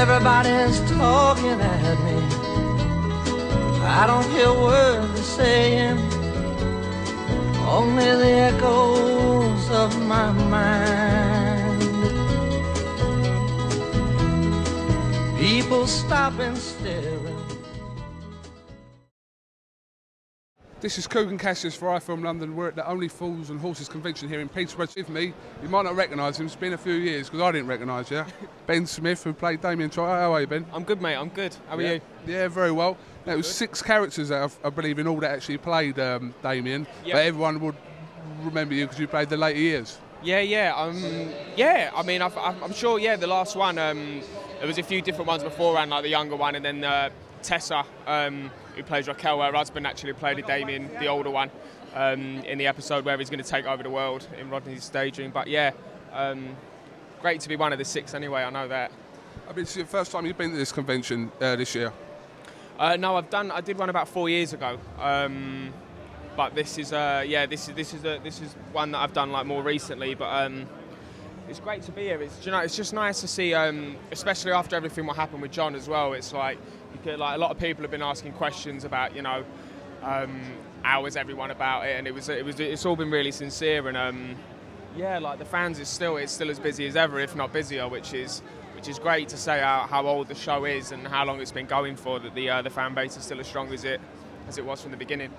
Everybody's talking at me. I don't hear a word they're saying, only the echoes of my mind. People stop and stare. This is Coogan Cassius for iFilm London. We're at the Only Fools and Horses convention here in Peterborough. With me, you might not recognise him, it's been a few years because I didn't recognise you. Ben Smith, who played Damien Troy. How are you, Ben? I'm good, mate, I'm good. How are you? Yeah, very well. That was 6 characters that I believe in all that actually played Damien. Yep. But everyone would remember you because you played the later years. Yeah, I mean, I'm sure, yeah, the last one, there was a few different ones beforehand, like the younger one, and then Tessa, who plays Raquel, her husband actually played Damien, the older one, in the episode where he's going to take over the world in Rodney's daydream. But yeah, great to be one of the 6 anyway, I know that. I mean, it's the first time you've been to this convention this year? No, I did one about 4 years ago, but this is this is one that I've done like more recently. But it's great to be here. It's, you know, it's just nice to see, especially after everything what happened with John as well. It's like, a lot of people have been asking questions about, you know, how is everyone about it, and it's all been really sincere. And yeah, like the fans is still as busy as ever, if not busier, which is great to say how old the show is and how long it's been going for, that the fan base is still as strong as it was from the beginning.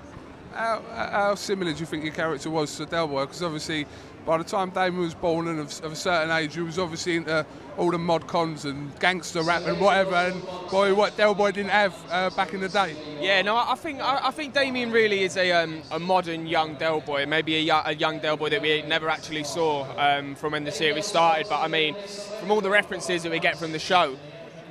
How similar do you think your character was to Delboy? Because obviously, by the time Damien was born and of a certain age, he was obviously into all the mod cons and gangster rap and whatever. And boy, what Delboy didn't have back in the day. Yeah, no, I think Damien really is a modern young Delboy, maybe a young Delboy that we never actually saw from when the series started. But I mean, from all the references that we get from the show,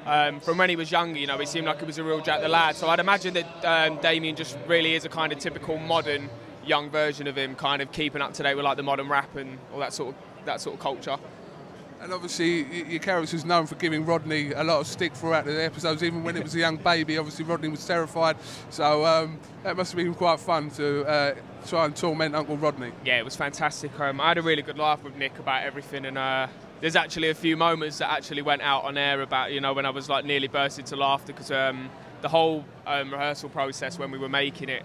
from when he was younger, you know, he seemed like he was a real Jack the Lad. So I'd imagine that Damien just really is a kind of typical modern young version of him, kind of keeping up to date with like the modern rap and all that sort of culture. And obviously your character's known for giving Rodney a lot of stick throughout the episodes, even when it was a young baby. Obviously Rodney was terrified, so that must have been quite fun to try and torment Uncle Rodney. Yeah, it was fantastic. I had a really good laugh with Nick about everything, and there's actually a few moments that actually went out on air about, you know, when I was like nearly burst into laughter because the whole rehearsal process when we were making it,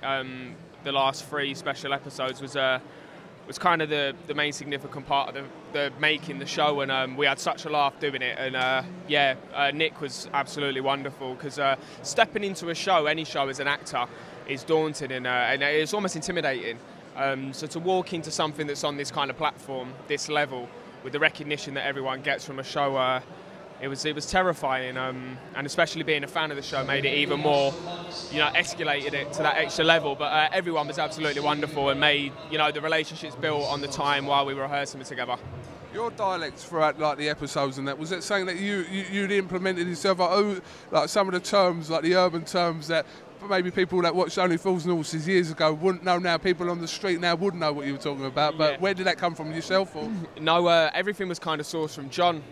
the last 3 special episodes was kind of the main significant part of the making the show, and we had such a laugh doing it. And Nick was absolutely wonderful because stepping into a show, any show as an actor, is daunting and it's almost intimidating. So to walk into something that's on this kind of platform, this level, with the recognition that everyone gets from a show, it was terrifying, and especially being a fan of the show made it even more, you know, escalated it to that extra level. But everyone was absolutely wonderful and made, you know, the relationships built on the time while we were rehearsing together. Your dialects throughout like the episodes and that, was it something that you'd implemented yourself? Like, oh, like some of the terms, like the urban terms that maybe people that watched Only Fools and Horses years ago wouldn't know now. People on the street now would know what you were talking about. But yeah, where did that come from, yourself? Or? No, everything was kind of sourced from John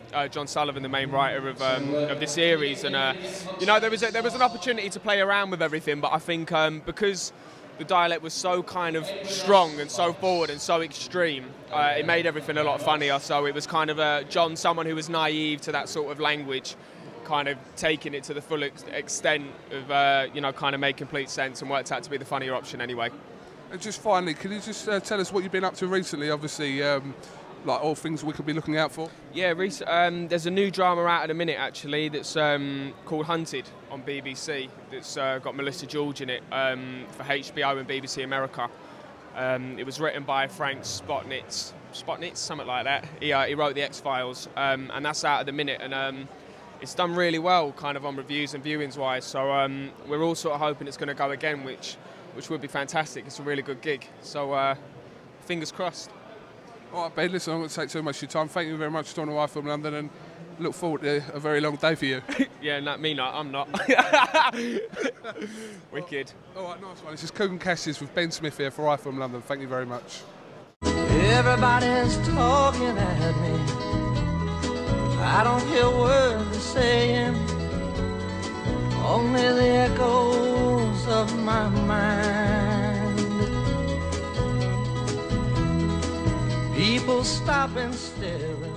Sullivan, the main writer of the series. And you know, there was an opportunity to play around with everything, but I think because the dialect was so kind of strong and so forward and so extreme, it made everything a lot funnier. So it was kind of John, someone who was naive to that sort of language, kind of taking it to the full extent of, you know, kind of made complete sense and worked out to be the funnier option anyway. And just finally, can you just tell us what you've been up to recently? Obviously, like all things we could be looking out for. Yeah, there's a new drama out at the minute actually that's called Hunted on BBC. That's got Melissa George in it for HBO and BBC America. It was written by Frank Spotnitz, something like that. He wrote the X-Files, and that's out at the minute. And it's done really well, kind of on reviews and viewings wise. So we're all sort of hoping it's going to go again, which would be fantastic. It's a really good gig. So fingers crossed. All right, Ben, listen, I'm not going to take too much of your time. Thank you very much for talking to iFilm London, and look forward to a very long day for you. Yeah, no, me not, I'm not. Wicked. All right, nice one. This is Coogan Cassius with Ben Smith here for iFilm London. Thank you very much. Everybody's talking at me. I don't hear a word they're saying, only the echoes of my mind. People stop and stare.